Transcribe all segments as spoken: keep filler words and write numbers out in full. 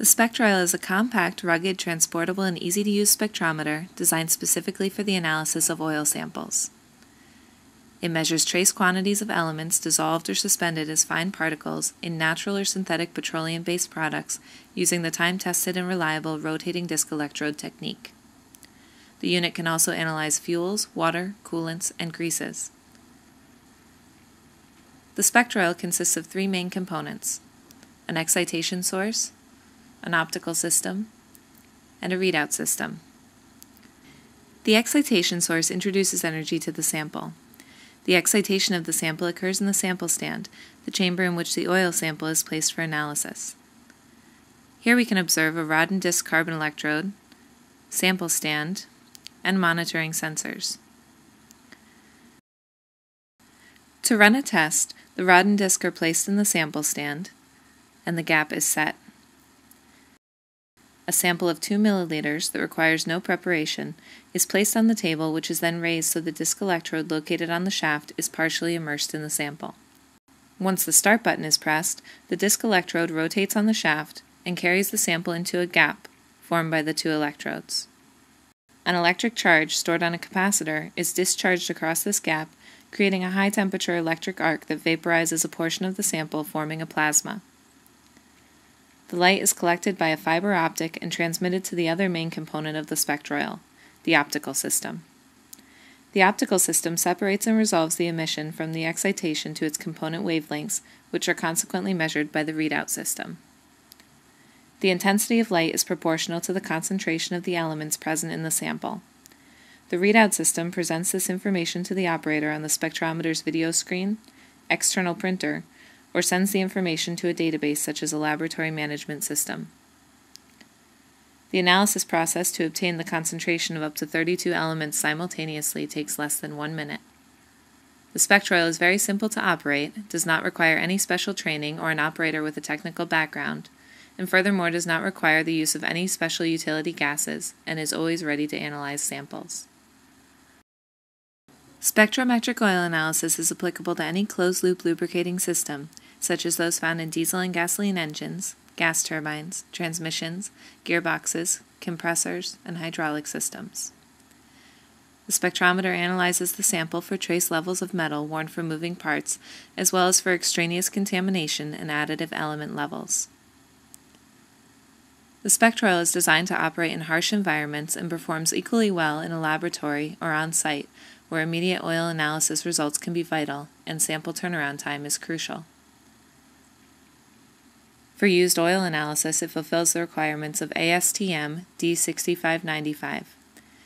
The Spectrail is a compact, rugged, transportable, and easy-to-use spectrometer designed specifically for the analysis of oil samples. It measures trace quantities of elements dissolved or suspended as fine particles in natural or synthetic petroleum-based products using the time-tested and reliable rotating disk electrode technique. The unit can also analyze fuels, water, coolants, and greases. The Spectrail consists of three main components: an excitation source, an optical system, and a readout system. The excitation source introduces energy to the sample. The excitation of the sample occurs in the sample stand, the chamber in which the oil sample is placed for analysis. Here we can observe a rod and disc carbon electrode, sample stand, and monitoring sensors. To run a test, the rod and disc are placed in the sample stand, and the gap is set. A sample of two milliliters that requires no preparation is placed on the table, which is then raised so the disc electrode located on the shaft is partially immersed in the sample. Once the start button is pressed, the disc electrode rotates on the shaft and carries the sample into a gap formed by the two electrodes. An electric charge stored on a capacitor is discharged across this gap, creating a high-temperature electric arc that vaporizes a portion of the sample, forming a plasma. The light is collected by a fiber optic and transmitted to the other main component of the Spectroil, the optical system. The optical system separates and resolves the emission from the excitation to its component wavelengths, which are consequently measured by the readout system. The intensity of light is proportional to the concentration of the elements present in the sample. The readout system presents this information to the operator on the spectrometer's video screen, external printer, or sends the information to a database such as a laboratory management system. The analysis process to obtain the concentration of up to thirty-two elements simultaneously takes less than one minute. The Spectroil is very simple to operate, does not require any special training or an operator with a technical background, and furthermore does not require the use of any special utility gases, and is always ready to analyze samples. Spectrometric oil analysis is applicable to any closed-loop lubricating system, such as those found in diesel and gasoline engines, gas turbines, transmissions, gearboxes, compressors, and hydraulic systems. The spectrometer analyzes the sample for trace levels of metal warned from moving parts, as well as for extraneous contamination and additive element levels. The Spectroil is designed to operate in harsh environments and performs equally well in a laboratory or on-site, where immediate oil analysis results can be vital and sample turnaround time is crucial. For used oil analysis, it fulfills the requirements of A S T M D six five nine five,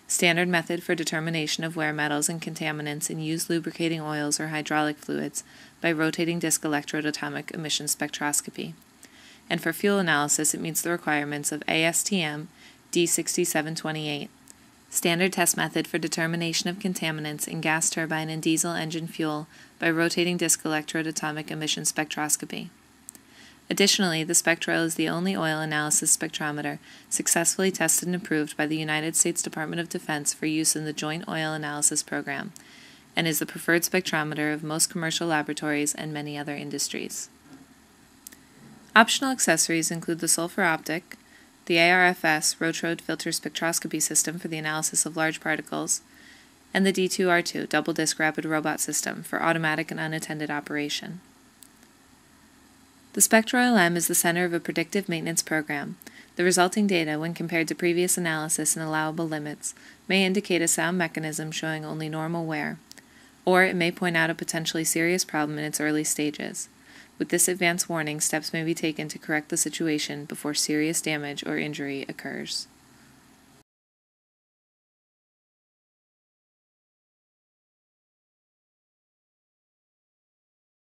standard method for determination of wear metals and contaminants in used lubricating oils or hydraulic fluids by rotating disk electrode atomic emission spectroscopy. And for fuel analysis, it meets the requirements of A S T M D six seven two eight, standard test method for determination of contaminants in gas turbine and diesel engine fuel by rotating disk electrode atomic emission spectroscopy. Additionally, the Spectroil is the only oil analysis spectrometer successfully tested and approved by the United States Department of Defense for use in the Joint Oil Analysis Program, and is the preferred spectrometer of most commercial laboratories and many other industries. Optional accessories include the sulfur optic, the A R F S Rotrode Filter Spectroscopy System for the analysis of large particles, and the D two R two Double Disc Rapid Robot System for automatic and unattended operation. The Spectroil M is the center of a predictive maintenance program. The resulting data, when compared to previous analysis and allowable limits, may indicate a sound mechanism showing only normal wear, or it may point out a potentially serious problem in its early stages. With this advance warning, steps may be taken to correct the situation before serious damage or injury occurs.